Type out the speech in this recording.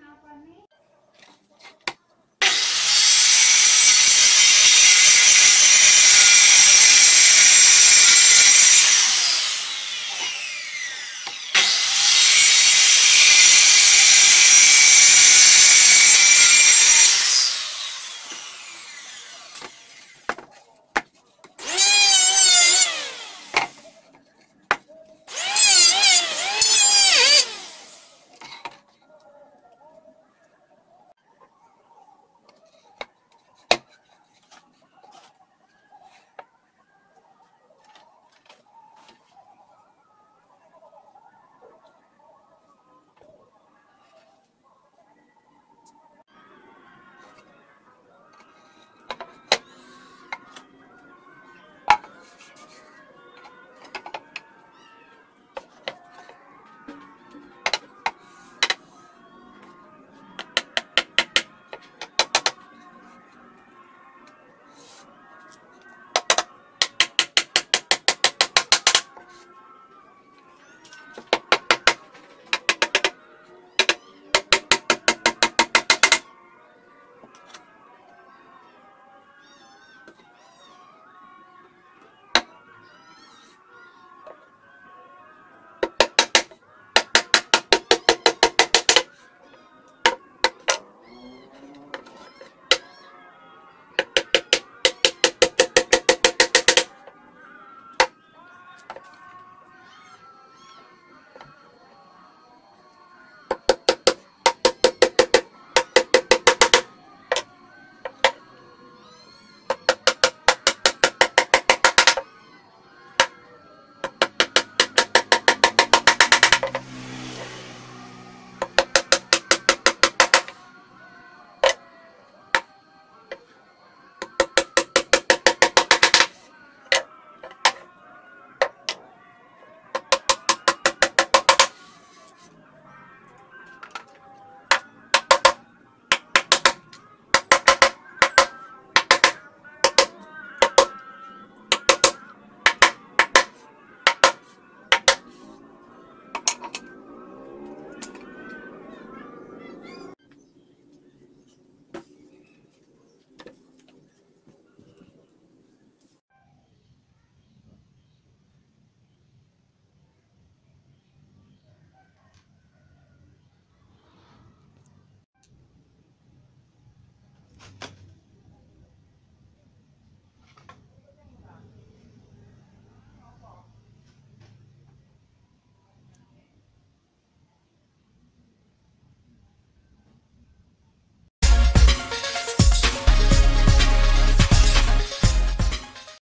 happening.